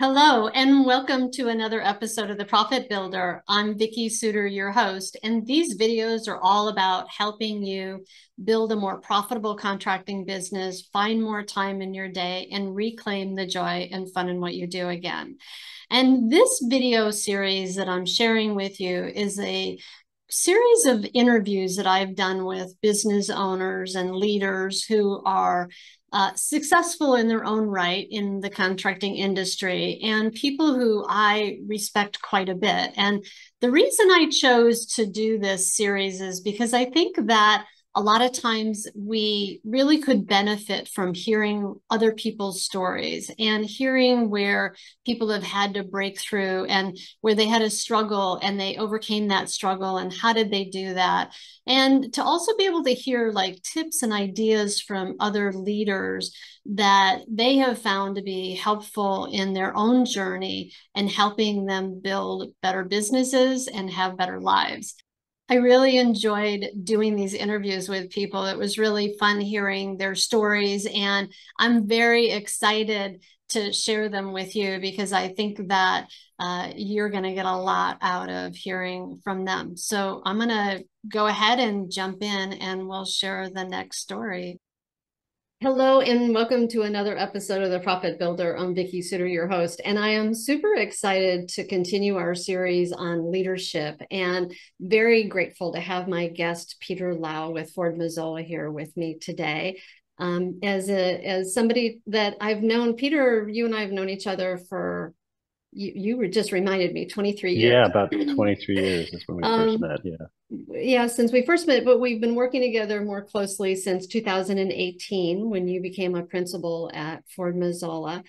Hello, and welcome to another episode of The Profit Builder. I'm Vicki Suiter, your host, and these videos are all about helping you build a more profitable contracting business, find more time in your day, and reclaim the joy and fun in what you do again. And this video series that I'm sharing with you is a series of interviews that I've done with business owners and leaders who are successful in their own right in the contracting industry, and people who I respect quite a bit. And the reason I chose to do this series is because I think that a lot of times we really could benefit from hearing other people's stories and hearing where people have had to break through and where they had a struggle and they overcame that struggle and how did they do that. And to also be able to hear like tips and ideas from other leaders that they have found to be helpful in their own journey and helping them build better businesses and have better lives. I really enjoyed doing these interviews with people. It was really fun hearing their stories, and I'm very excited to share them with you because I think that you're going to get a lot out of hearing from them. So I'm going to go ahead and jump in and we'll share the next story. Hello, and welcome to another episode of The Profit Builder. I'm Vicki Suiter, your host, and I am super excited to continue our series on leadership and very grateful to have my guest, Peter Lau with Forde Mazzola, here with me today. As somebody that I've known, Peter, you and I have known each other for, you were just reminded me, 23 years. Yeah, about 23 years is when we first met. Yeah, since we first met, but we've been working together more closely since 2018 when you became a principal at Ford Mazzola.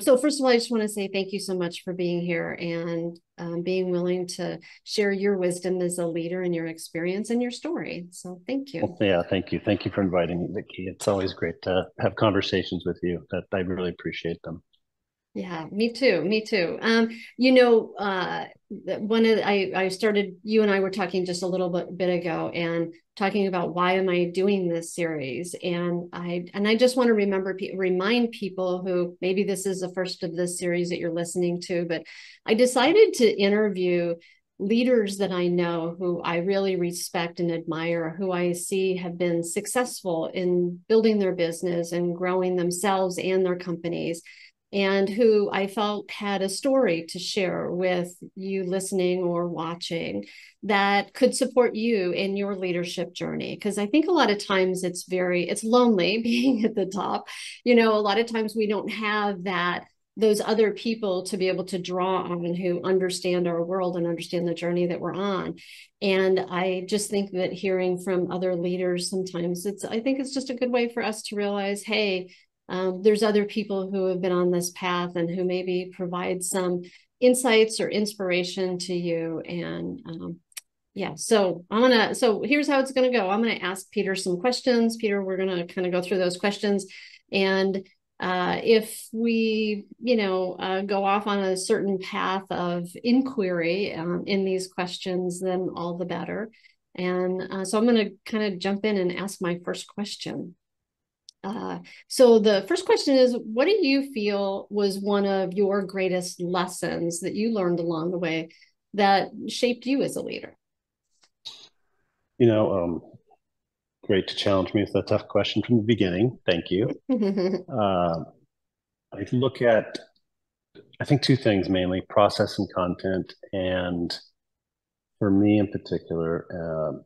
So first of all, I just want to say thank you so much for being here and being willing to share your wisdom as a leader and your experience and your story. So thank you. Well, yeah, thank you. Thank you for inviting me, Vicki. It's always great to have conversations with you. I really appreciate them. Yeah, me too. Me too. I started, you and I were talking just a little bit ago and talking about why am I doing this series? And I just want to remind people who maybe this is the first of this series that you're listening to, but I decided to interview leaders that I know who I really respect and admire, who I see have been successful in building their business and growing themselves and their companies, and who I felt had a story to share with you listening or watching that could support you in your leadership journey. Because I think a lot of times it's lonely being at the top. You know, a lot of times we don't have those other people to be able to draw on who understand our world and understand the journey that we're on. And I just think that hearing from other leaders sometimes, I think it's just a good way for us to realize, hey, there's other people who have been on this path and who maybe provide some insights or inspiration to you. And so here's how it's going to go. I'm going to ask Peter some questions. Peter, we're going to kind of go through those questions. And if we, go off on a certain path of inquiry in these questions, then all the better. And so I'm going to kind of jump in and ask my first question. So the first question is, what do you feel was one of your greatest lessons that you learned along the way that shaped you as a leader? Great to challenge me with a tough question from the beginning. Thank you. I look at, I think, two things mainly, process and content. And for me in particular,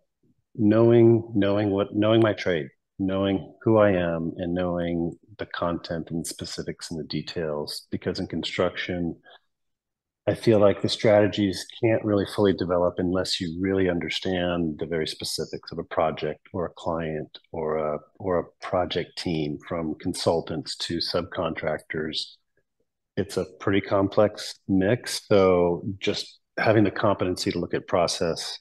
knowing my trade, knowing who I am and knowing the content and specifics and the details, because in construction, I feel like the strategies can't really fully develop unless you really understand the very specifics of a project or a client or a project team, from consultants to subcontractors. It's a pretty complex mix. So just having the competency to look at process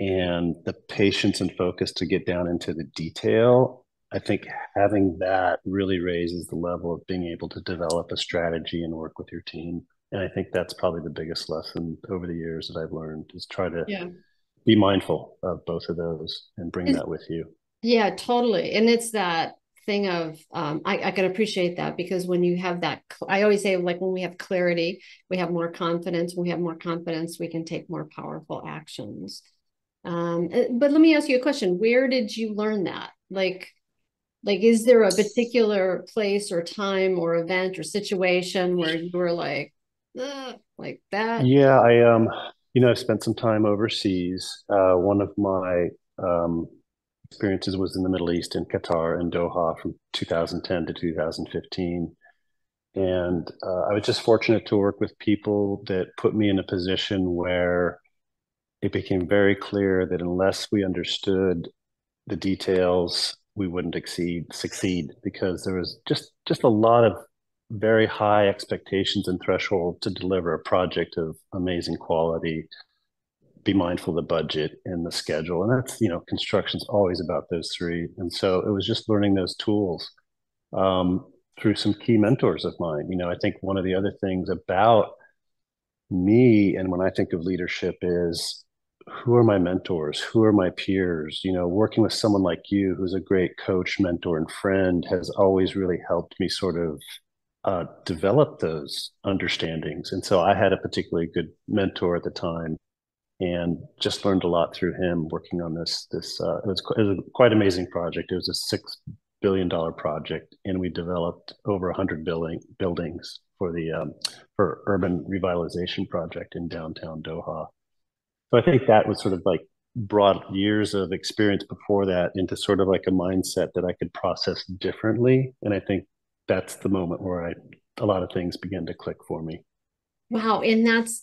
and the patience and focus to get down into the detail, I think having that really raises the level of being able to develop a strategy and work with your team. And I think that's probably the biggest lesson over the years that I've learned, is try to be mindful of both of those and bring that with you. Yeah, totally. And it's that thing of, I can appreciate that, because when you have that, I always say, like, when we have clarity, we have more confidence. When we have more confidence, we can take more powerful actions. But let me ask you a question. Where did you learn that? Like, is there a particular place or time or event or situation where you were like that? Yeah, I spent some time overseas. One of my experiences was in the Middle East, in Qatar and Doha, from 2010 to 2015. And I was just fortunate to work with people that put me in a position where it became very clear that unless we understood the details, we wouldn't succeed, because there was just a lot of very high expectations and threshold to deliver a project of amazing quality. Be mindful of the budget and the schedule. And that's, construction's always about those three. And so it was just learning those tools through some key mentors of mine. I think one of the other things about me, and when I think of leadership, is who are my mentors? Who are my peers? Working with someone like you, who's a great coach, mentor, and friend, has always really helped me sort of develop those understandings. And so I had a particularly good mentor at the time, and just learned a lot through him working on this. It was a quite amazing project. It was a $6 billion project, and we developed over 100 buildings for the for urban revitalization project in downtown Doha. So I think that was sort of like brought years of experience before that into sort of like a mindset that I could process differently. And I think that's the moment where a lot of things began to click for me. Wow. And that's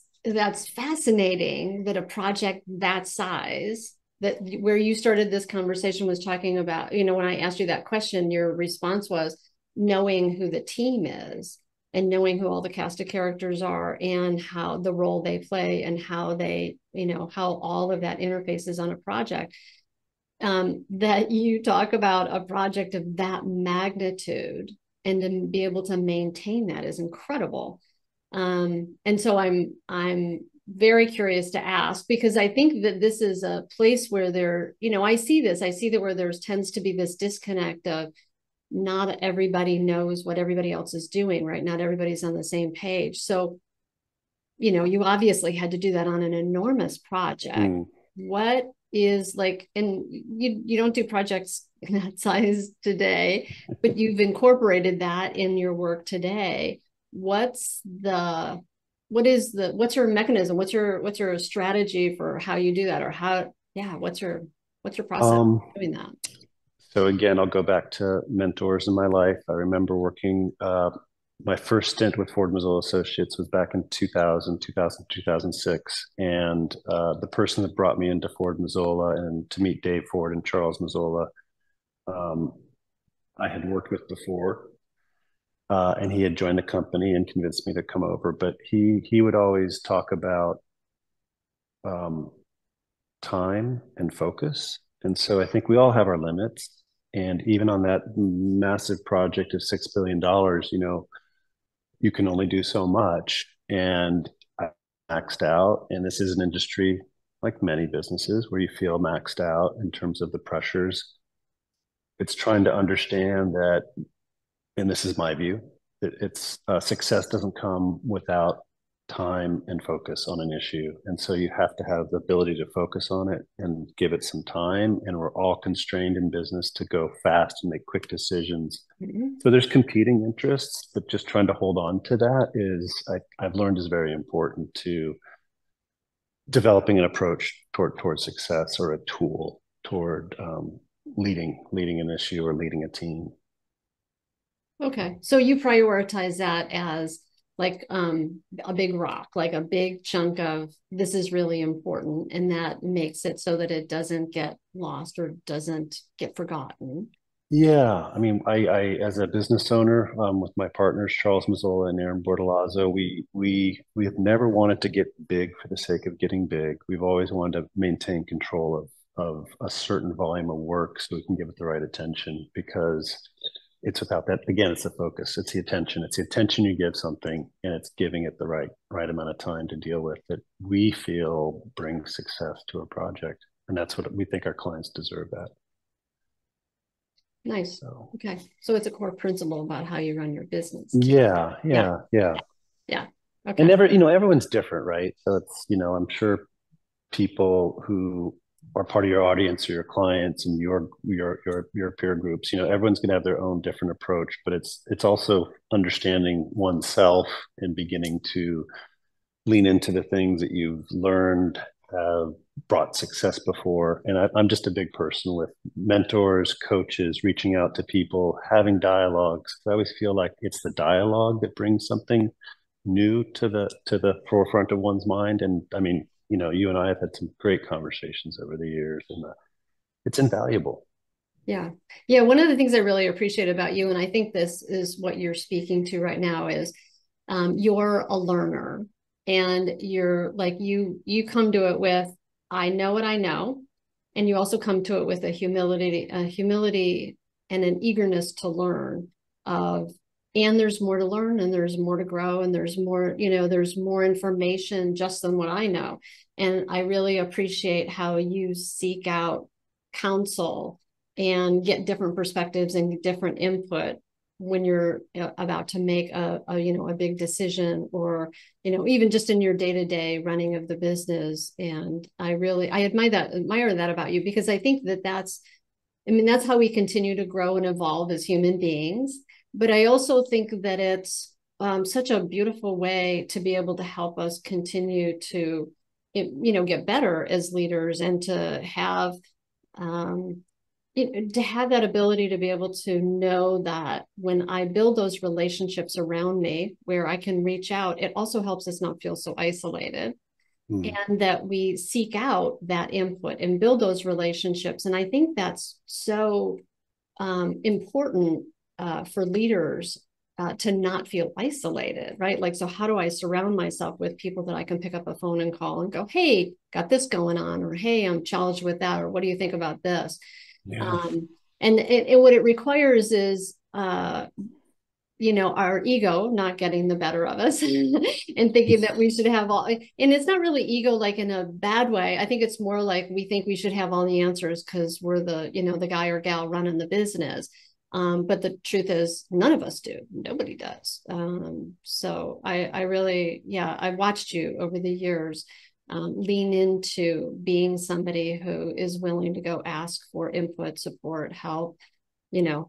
fascinating that a project that size, that where you started this conversation was talking about, when I asked you that question, your response was knowing who the team is and knowing who all the cast of characters are and how the role they play and how they, how all of that interfaces on a project. That you talk about a project of that magnitude and to be able to maintain that is incredible. And so I'm very curious to ask, because I think that this is a place where there, I see that there tends to be this disconnect of not everybody knows what everybody else is doing, right? Not everybody's on the same page. So, you obviously had to do that on an enormous project. Mm. What is and you don't do projects in that size today, but you've incorporated that in your work today. What's your mechanism? What's your strategy for how you do that, or how? Yeah, what's your process for doing that? So again, I'll go back to mentors in my life. I remember working. My first stint with Forde Mazzola Associates was back in 2006, and the person that brought me into Forde Mazzola and to meet Dave Ford and Charles Mazzola, I had worked with before. And he had joined the company and convinced me to come over. But he would always talk about time and focus. And so I think we all have our limits. And even on that massive project of $6 billion, you can only do so much. And I maxed out. And this is an industry, like many businesses, where you feel maxed out in terms of the pressures. It's trying to understand that, and this is my view, success doesn't come without time and focus on an issue. And so you have to have the ability to focus on it and give it some time. And we're all constrained in business to go fast and make quick decisions. Mm-hmm. So there's competing interests, but just trying to hold on to that I've learned is very important to developing an approach toward success, or a tool toward leading an issue or leading a team. Okay. So you prioritize that as a big rock, like a big chunk of this is really important. And that makes it so that it doesn't get lost or doesn't get forgotten. Yeah. I mean, I as a business owner, with my partners, Charles Mazzola and Aaron Bortolazzo, we have never wanted to get big for the sake of getting big. We've always wanted to maintain control of a certain volume of work so we can give it the right attention, because it's without that, again, it's the focus, it's the attention. It's the attention you give something, and it's giving it the right amount of time to deal with that we feel brings success to a project. And that's what we think our clients deserve that. Nice. So, okay. So it's a core principle about how you run your business. Yeah. Okay. And everyone's different, right? So it's, I'm sure people who are part of your audience or your clients and your peer groups, everyone's going to have their own different approach, but it's also understanding oneself and beginning to lean into the things that you've learned have brought success before. And I'm just a big person with mentors, coaches, reaching out to people, having dialogues. I always feel like it's the dialogue that brings something new to the forefront of one's mind. And I mean, you and I have had some great conversations over the years, and it's invaluable. Yeah. Yeah. One of the things I really appreciate about you, and I think this is what you're speaking to right now, is you're a learner, and you're like, you come to it with, I know what I know. And you also come to it with a humility and an eagerness to learn and there's more to learn, and there's more to grow, and there's more, there's more information just than what I know. And I really appreciate how you seek out counsel and get different perspectives and different input when you're about to make a big decision, or, even just in your day-to-day running of the business. And I admire that about you, because I think that that's how we continue to grow and evolve as human beings. But I also think that it's such a beautiful way to be able to help us continue to, get better as leaders, and to have that ability to be able to know that when I build those relationships around me where I can reach out, it also helps us not feel so isolated. And that we seek out that input and build those relationships. And I think that's so important for leaders to not feel isolated, right? Like, so how do I surround myself with people that I can pick up a phone and call and go, hey, got this going on, or hey, I'm challenged with that, or what do you think about this? Yeah. And what it requires is, our ego not getting the better of us and thinking that we should have all, and it's not really ego like in a bad way. I think it's more like we think we should have all the answers because we're the guy or gal running the business. But the truth is, none of us do. Nobody does. So I really, I've watched you over the years lean into being somebody who is willing to go ask for input, support, help, a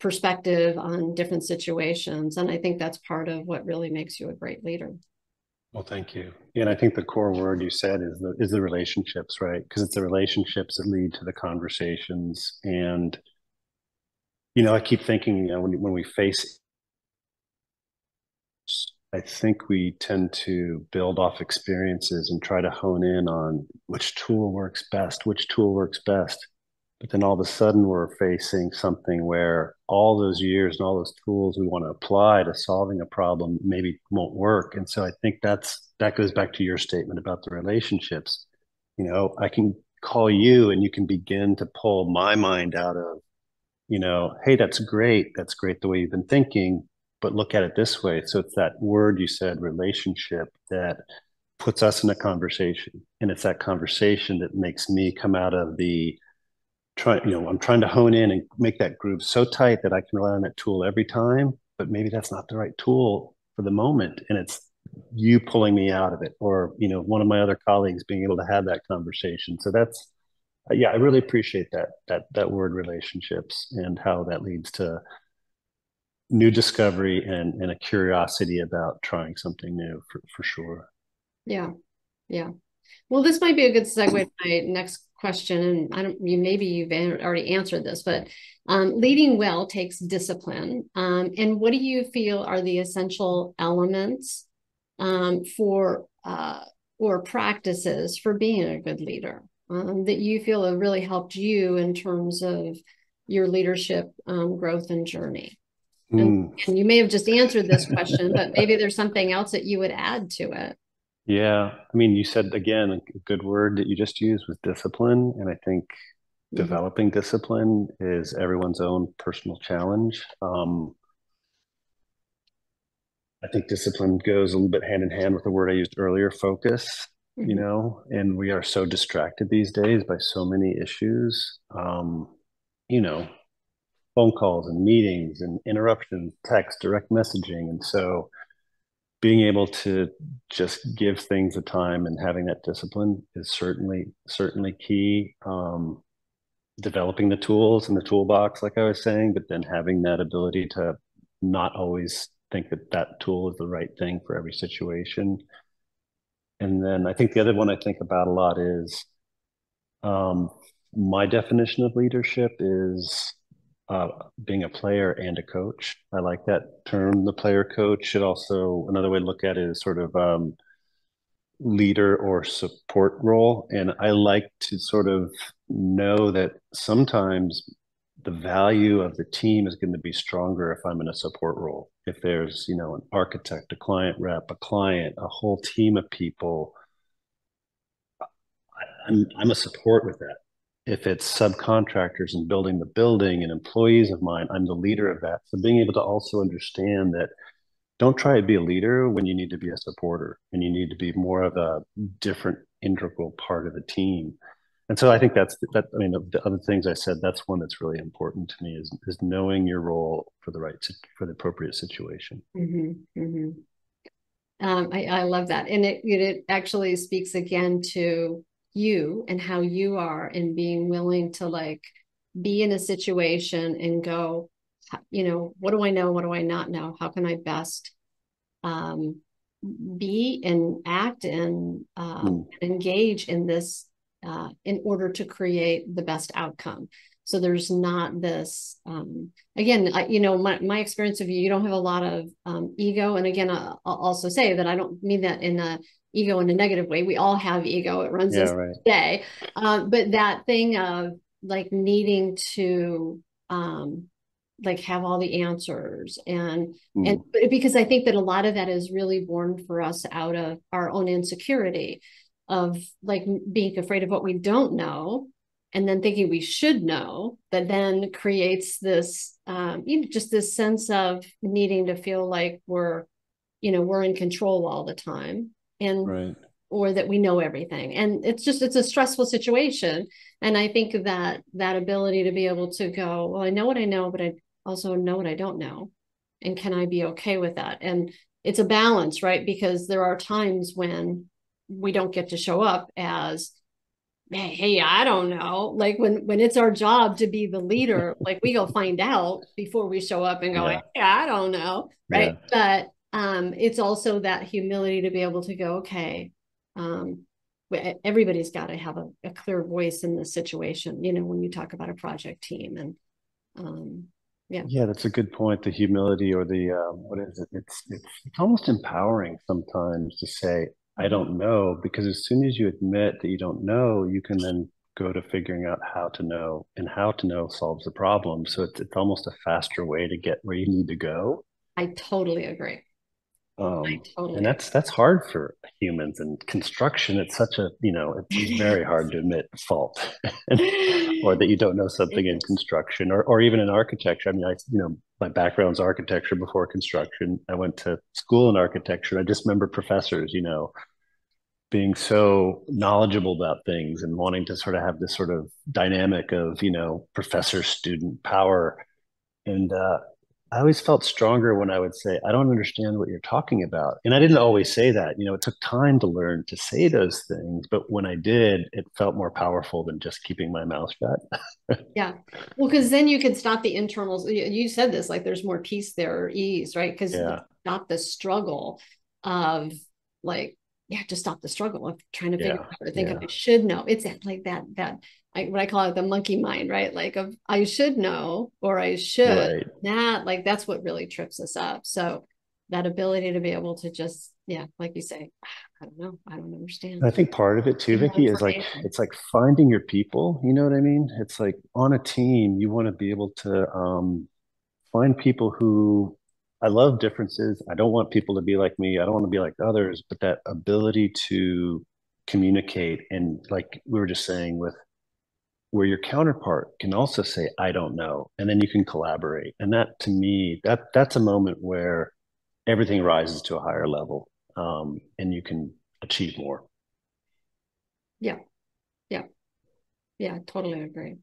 perspective on different situations. And I think that's part of what really makes you a great leader. Well, thank you. And I think the core word you said is the relationships, right? Because it's the relationships that lead to the conversations. And I keep thinking, when we face, I think we tend to build off experiences and try to hone in on which tool works best. But then all of a sudden we're facing something where all those years and all those tools we want to apply to solving a problem maybe won't work. And so I think that goes back to your statement about the relationships. I can call you and you can begin to pull my mind out of, hey, that's great the way you've been thinking, but look at it this way. So it's that word you said, relationship, that puts us in a conversation. And it's that conversation that makes me come out of the I'm trying to hone in and make that groove so tight that I can rely on that tool every time, but maybe that's not the right tool for the moment. And it's you pulling me out of it, or, one of my other colleagues being able to have that conversation. So that's, I really appreciate that word, relationships, and how that leads to new discovery and a curiosity about trying something new for sure. Yeah. Yeah. Well, this might be a good segue to my next question. And maybe you've already answered this, but leading well takes discipline. And what do you feel are the essential elements or practices for being a good leader? That you feel have really helped you in terms of your leadership growth and journey? And you may have just answered this question, but maybe there's something else that you would add to it. Yeah. I mean, you said, again, a good word that you just used was discipline. And I think developing discipline is everyone's own personal challenge. I think discipline goes a little bit hand in hand with the word I used earlier, focus. And we are so distracted these days by so many issues. phone calls and meetings and interruptions, text, direct messaging. And so being able to just give things a time and having that discipline is certainly key. Developing the tools in the toolbox, like I was saying, but then having that ability to not always think that that tool is the right thing for every situation. And then I think the other one I think about a lot is my definition of leadership is being a player and a coach. I like that term, the player coach. It also, another way to look at it is sort of leader or support role. And I like to sort of know that sometimes the value of the team is going to be stronger if I'm in a support role. If there's, you know, an architect, a client rep, a client, a whole team of people, I'm a support with that. If it's subcontractors and building the building and employees of mine, I'm the leader of that. So being able to also understand that don't try to be a leader when you need to be a supporter and you need to be more of a different integral part of the team. And so I think that's, I mean, of the other things I said, that's one that's really important to me is knowing your role for the right, for the appropriate situation. Mm-hmm, mm-hmm. I love that. And it actually speaks again to you and how you are in being willing to like be in a situation and go, you know, what do I know? What do I not know? How can I best be and act and engage in this in order to create the best outcome? So there's not this, again, you know, my experience of you don't have a lot of ego. And again, I'll also say that I don't mean that in a ego in a negative way. We all have ego. It runs us today. But that thing of like needing to like have all the answers and because I think that a lot of that is really born for us out of our own insecurity of like being afraid of what we don't know and then thinking we should know, that then creates this, you know, just this sense of needing to feel like we're, you know, we're in control all the time and, or that we know everything. And it's just, it's a stressful situation. And I think that that ability to be able to go, well, I know what I know, but I also know what I don't know. And can I be okay with that? And it's a balance, right? Because there are times when we don't get to show up as, hey, I don't know. Like when it's our job to be the leader, like we go find out before we show up and go, hey, I don't know. Right. Yeah. But it's also that humility to be able to go, okay, everybody's got to have a clear voice in this situation. You know, when you talk about a project team and yeah, that's a good point. The humility or the, what is it? It's almost empowering sometimes to say, I don't know, because as soon as you admit that you don't know, you can then go to figuring out how to know, and how to know solves the problem. So it's almost a faster way to get where you need to go. I totally agree. And that's hard for humans, and construction, it's such a, you know, it's very hard to admit fault or that you don't know something in construction or even in architecture. I mean, you know, my background's architecture before construction. I went to school in architecture. I just remember professors, you know, being so knowledgeable about things and wanting to sort of have this sort of dynamic of, you know, professor-student power. And I always felt stronger when I would say, I don't understand what you're talking about. And I didn't always say that. You know, it took time to learn to say those things. But when I did, it felt more powerful than just keeping my mouth shut. Yeah. Well, because then you can stop the internals. You said this, like there's more peace there or ease, right? Because stop the struggle of like, just stop the struggle of trying to figure out or think of I should know. It's like that what I call it, the monkey mind, right? Like of I should know, or I should that, like, that's what really trips us up. So that ability to be able to just, like you say, I don't know, I don't understand. I think part of it too, Vicki, is like, it's like finding your people. You know what I mean? It's like on a team, you want to be able to find people who, I love differences. I don't want people to be like me. I don't want to be like others, but that ability to communicate. And like we were just saying with, where your counterpart can also say, I don't know, and then you can collaborate. And that, to me, that's a moment where everything rises to a higher level and you can achieve more. Yeah. Yeah. Yeah, totally agree.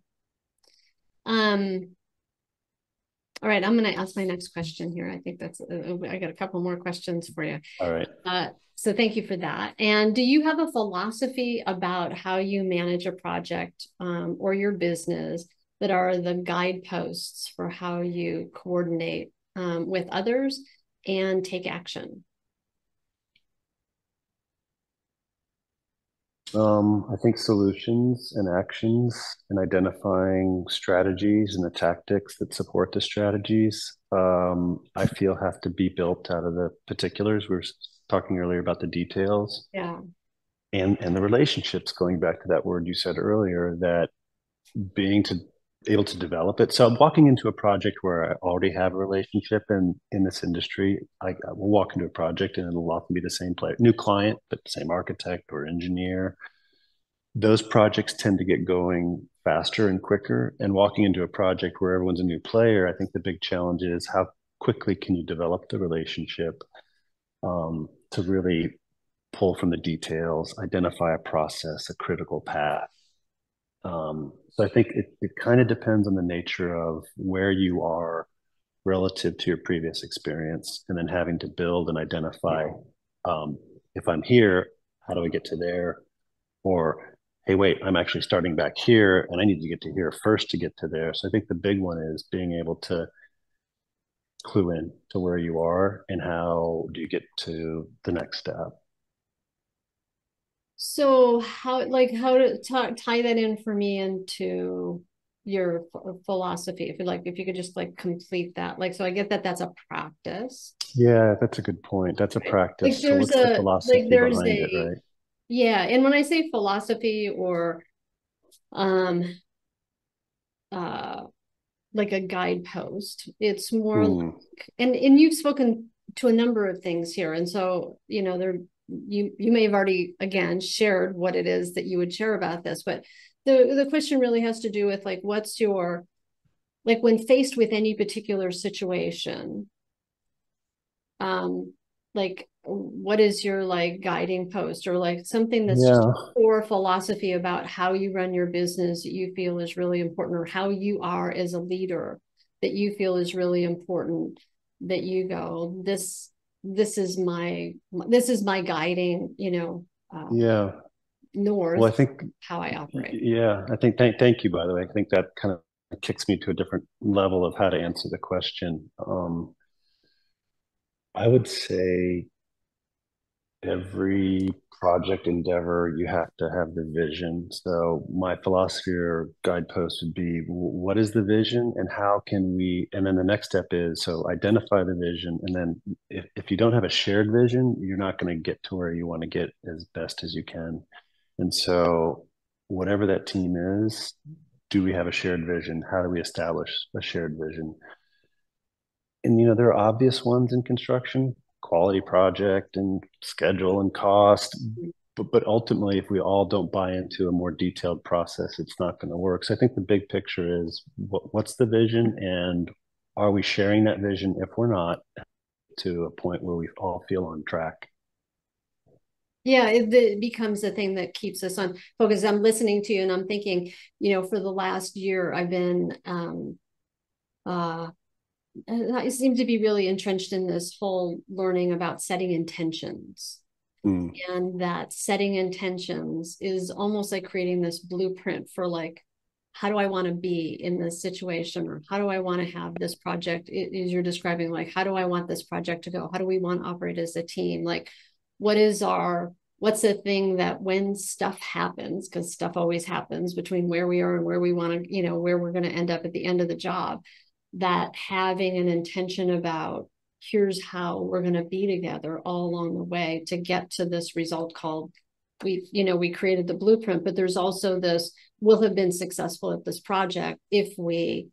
All right, I'm going to ask my next question here. I think that's, I got a couple more questions for you. All right. So thank you for that. And do you have a philosophy about how you manage a project or your business that are the guideposts for how you coordinate with others and take action? I think solutions and actions and identifying strategies and the tactics that support the strategies, I feel have to be built out of the particulars. We were talking earlier about the details. Yeah. And the relationships, going back to that word you said earlier, that being able to develop it. So I'm walking into a project where I already have a relationship, and in this industry, I will walk into a project and it'll often be the same player, new client, but same architect or engineer. Those projects tend to get going faster and quicker, and walking into a project where everyone's a new player, I think the big challenge is how quickly can you develop the relationship to really pull from the details, identify a process, a critical path. So I think it kind of depends on the nature of where you are relative to your previous experience, and then having to build and identify, if I'm here, how do I get to there? Or, hey, wait, I'm actually starting back here and I need to get to here first to get to there. So I think the big one is being able to clue in to where you are and how do you get to the next step. So how to tie that in for me into your philosophy, if you could just complete that. So I get that that's a practice. Yeah, that's a good point. That's a practice. So what's the philosophy behind it, right? Yeah. And when I say philosophy or like a guidepost, it's more like, and you've spoken to a number of things here. And so, you know, you may have already, again, shared what it is that you would share about this, but the question really has to do with what's your, when faced with any particular situation, what is your guiding post, or something that's just a core philosophy about how you run your business that you feel is really important, or how you are as a leader that you feel is really important, that you go, this is my guiding, north. Well, I think how I operate. Yeah. I think, thank you, by the way. I think that kind of kicks me to a different level of how to answer the question. I would say every project endeavor, you have to have the vision. So my philosophy or guidepost would be, what is the vision and how can we, and then the next step is, so identify the vision. And then if you don't have a shared vision, you're not going to get to where you want to get as best as you can. And so whatever that team is, do we have a shared vision? How do we establish a shared vision? And, there are obvious ones in construction, quality project and schedule and cost, but ultimately, if we all don't buy into a more detailed process, it's not going to work. So I think the big picture is what's the vision, and are we sharing that vision? If we're not, to a point where we all feel on track. Yeah, it becomes the thing that keeps us on focus. I'm listening to you and I'm thinking, for the last year I've been I seem to be really entrenched in this whole learning about setting intentions, and that setting intentions is almost like creating this blueprint for how do I want to be in this situation, or how do I want to have this project, as you're describing, how do I want this project to go? How do we want to operate as a team? What's the thing that when stuff happens, because stuff always happens between where we are and where we want to, where we're going to end up at the end of the job, that having an intention about here's how we're going to be together all along the way to get to this result called, we created the blueprint, but there's also this, we'll have been successful at this project if we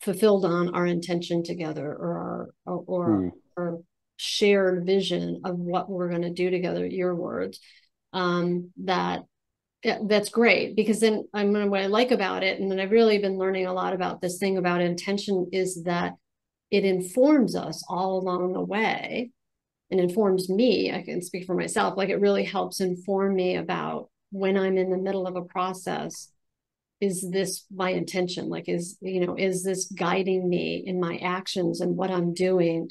fulfilled on our intention together, or our shared vision of what we're going to do together, your words, that's great, because then what I like about it, and then I've really been learning a lot about this thing about intention, is that it informs us all along the way, and informs me. I can speak for myself. It really helps inform me about when I'm in the middle of a process, is this my intention? Like, is this guiding me in my actions and what I'm doing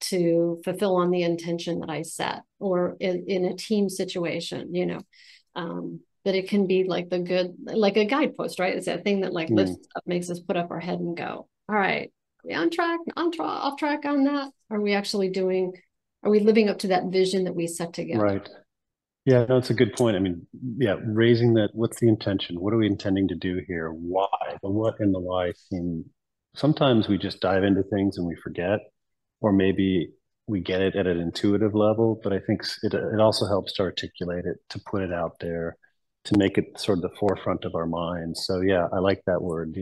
to fulfill on the intention that I set? Or in a team situation, that it can be like a guidepost, right? It's that thing that lifts up, makes us put up our head and go, all right, are we off track on that? Are we living up to that vision that we set together? Right. Yeah, that's a good point. I mean, yeah, raising that, what's the intention? What are we intending to do here? Why? The what and the why seem, sometimes we just dive into things and we forget, or maybe we get it at an intuitive level, but I think it also helps to articulate it, to put it out there, to make it sort of the forefront of our minds. So yeah, I like that word.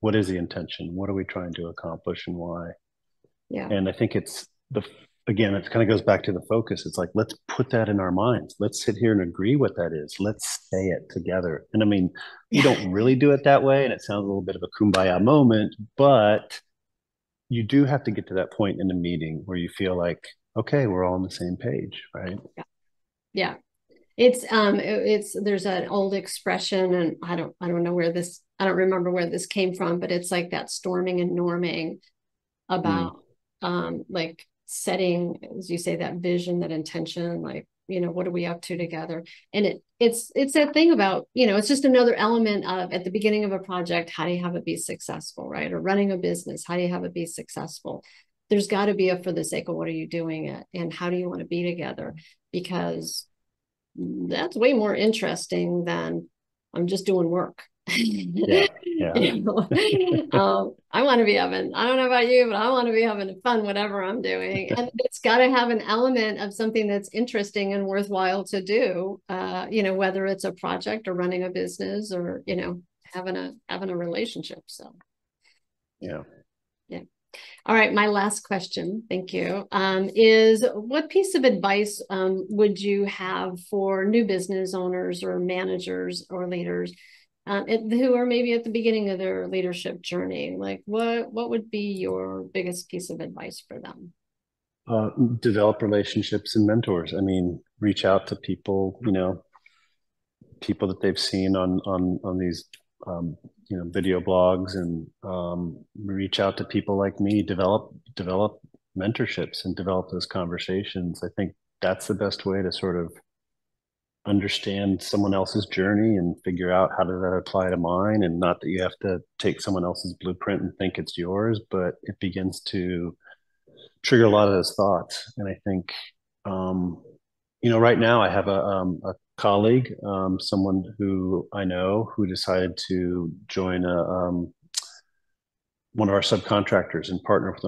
What is the intention? What are we trying to accomplish and why? Yeah. And I think again, it kind of goes back to the focus. It's like, let's put that in our minds. Let's sit here and agree what that is. Let's say it together. And I mean, you don't really do it that way, and it sounds a little bit of a kumbaya moment, but you do have to get to that point in the meeting where you feel like, okay, we're all on the same page, right? Yeah. It's there's an old expression, and I don't remember where this came from, but it's like that storming and norming about setting, as you say, that vision, that intention, what are we up to together? And it's that thing about, it's just another element of, at the beginning of a project, how do you have it be successful, right? Or running a business, how do you have it be successful? There's got to be a for the sake of what are you doing it, and how do you want to be together? Because that's way more interesting than I'm just doing work. Yeah. I want to be having, I don't know about you, but I want to be having fun, whatever I'm doing. And it's got to have an element of something that's interesting and worthwhile to do, whether it's a project or running a business or, having a relationship. So. Yeah. All right. My last question, thank you, is what piece of advice would you have for new business owners or managers or leaders who are maybe at the beginning of their leadership journey? Like what would be your biggest piece of advice for them? Develop relationships and mentors. I mean, reach out to people, people that they've seen on these video blogs, and reach out to people like me, develop mentorships and develop those conversations. I think that's the best way to sort of understand someone else's journey and figure out how does that apply to mine. And not that you have to take someone else's blueprint and think it's yours, but it begins to trigger a lot of those thoughts. And I think, right now I have a colleague, someone who I know who decided to join one of our subcontractors and partner with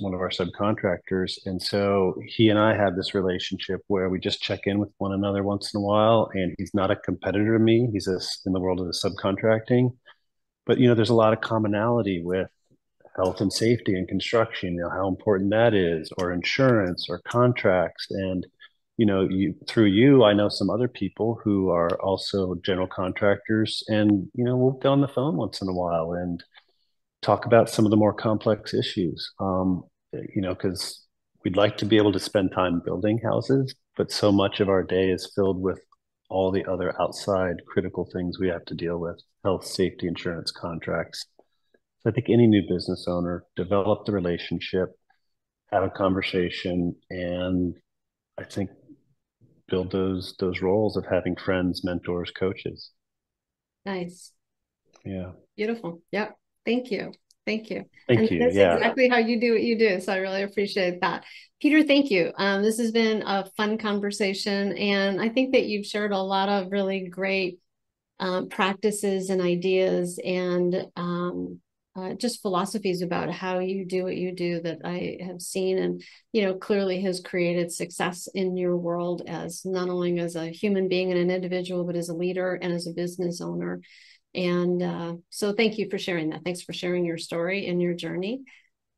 one of our subcontractors. And so he and I have this relationship where we just check in with one another once in a while, and he's not a competitor to me. He's in the world of the subcontracting, but there's a lot of commonality with health and safety and construction, how important that is, or insurance or contracts. And, through you, I know some other people who are also general contractors, and, we'll get on the phone once in a while and talk about some of the more complex issues, because we'd like to be able to spend time building houses, but so much of our day is filled with all the other outside critical things we have to deal with: health, safety, insurance, contracts. So I think any new business owner, develop the relationship, have a conversation, and I think build those roles of having friends, mentors, coaches. Nice. Yeah. Beautiful. Yeah. Thank you. Thank you. That's exactly how you do what you do. So I really appreciate that. Peter, thank you. This has been a fun conversation, and I think that you've shared a lot of really great practices and ideas and just philosophies about how you do what you do that I have seen, and, clearly has created success in your world as not only as a human being and an individual, but as a leader and as a business owner. And so thank you for sharing that. Thanks for sharing your story and your journey.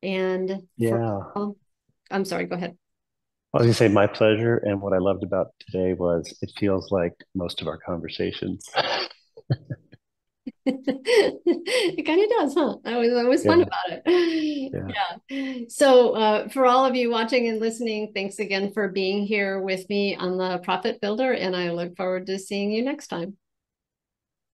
And I'm sorry, go ahead. I was going to say my pleasure. And what I loved about today was it feels like most of our conversations. It kind of does, huh? That was fun about it. Yeah. So for all of you watching and listening, thanks again for being here with me on The Profit Builder. And I look forward to seeing you next time.